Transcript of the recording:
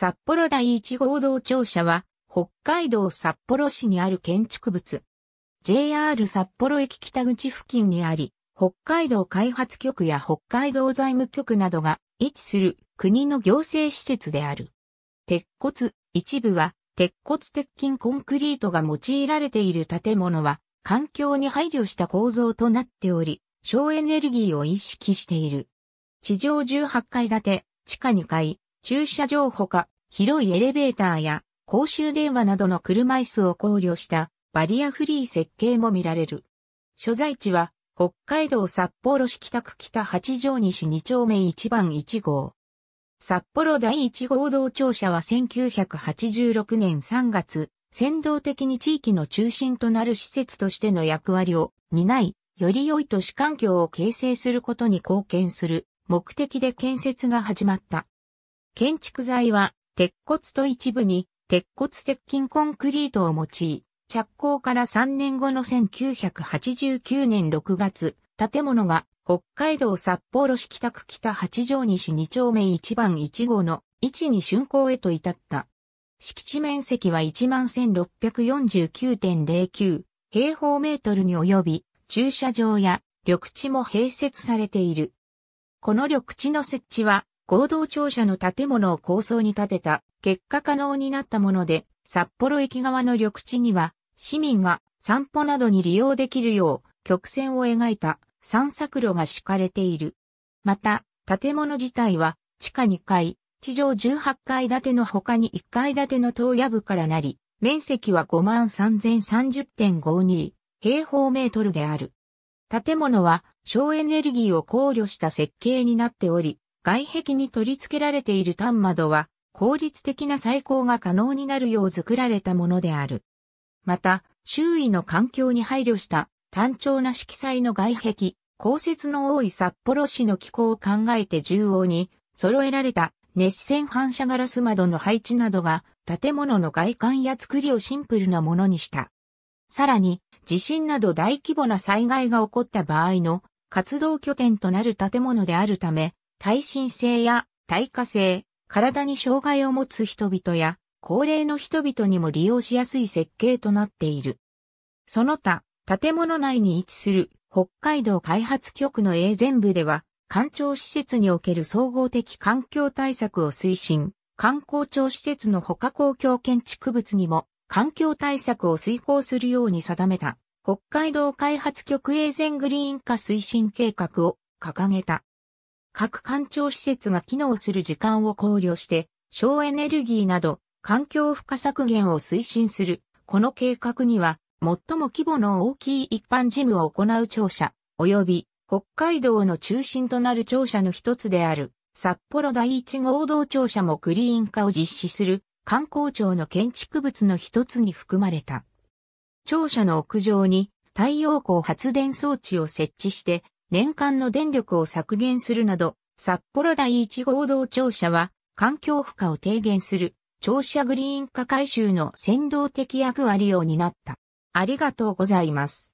札幌第一合同庁舎は、北海道札幌市にある建築物。JR 札幌駅北口付近にあり、北海道開発局や北海道財務局などが位置する国の行政施設である。鉄骨、一部は鉄骨鉄筋コンクリートが用いられている建物は、環境に配慮した構造となっており、省エネルギーを意識している。地上18階建て、地下2階、駐車場ほか、広いエレベーターや、公衆電話などの車椅子を考慮したバリアフリー設計も見られる。所在地は北海道札幌市北区北八条西2丁目1番1号。札幌第一合同庁舎は1986年3月、先導的に地域の中心となる施設としての役割を担い、より良い都市環境を形成することに貢献する目的で建設が始まった。建築材は鉄骨と一部に鉄骨鉄筋コンクリートを用い、着工から3年後の1989年6月、建物が北海道札幌市北区北八条西2丁目1番1号の位置に竣工へと至った。敷地面積は 11,649.09 平方メートルに及び、駐車場や緑地も併設されている。この緑地の設置は、合同庁舎の建物を構想に建てた結果可能になったもので、札幌駅側の緑地には市民が散歩などに利用できるよう曲線を描いた散策路が敷かれている。また、建物自体は地下2階、地上18階建ての他に1階建ての棟屋部からなり、面積は 53,030.52 平方メートルである。建物は省エネルギーを考慮した設計になっており、外壁に取り付けられている単窓は効率的な採光が可能になるよう作られたものである。また、周囲の環境に配慮した単調な色彩の外壁、降雪の多い札幌市の気候を考えて縦横に揃えられた熱線反射ガラス窓の配置などが建物の外観や作りをシンプルなものにした。さらに、地震など大規模な災害が起こった場合の活動拠点となる建物であるため、耐震性や耐火性、体に障害を持つ人々や高齢の人々にも利用しやすい設計となっている。その他、建物内に位置する北海道開発局の営前部では、環境施設における総合的環境対策を推進、観光庁施設の他公共建築物にも環境対策を遂行するように定めた、北海道開発局営前グリーン化推進計画を掲げた。各環境施設が機能する時間を考慮して、省エネルギーなど環境負荷削減を推進する。この計画には、最も規模の大きい一般事務を行う庁舎、及び北海道の中心となる庁舎の一つである、札幌第一合同庁舎もグリーン化を実施する観光庁の建築物の一つに含まれた。庁舎の屋上に太陽光発電装置を設置して、年間の電力を削減するなど、札幌第一合同庁舎は、環境負荷を低減する、庁舎グリーン化改修の先導的役割を担った。ありがとうございます。